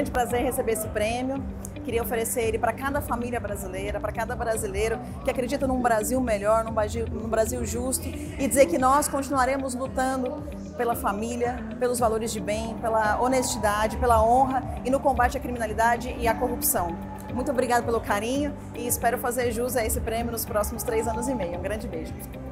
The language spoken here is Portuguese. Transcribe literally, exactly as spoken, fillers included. grande prazer receber esse prêmio. Queria oferecer ele para cada família brasileira, para cada brasileiro que acredita num Brasil melhor, num Brasil, num Brasil justo, e dizer que nós continuaremos lutando pela família, pelos valores de bem, pela honestidade, pela honra e no combate à criminalidade e à corrupção. Muito obrigada pelo carinho e espero fazer jus a esse prêmio nos próximos três anos e meio. Um grande beijo.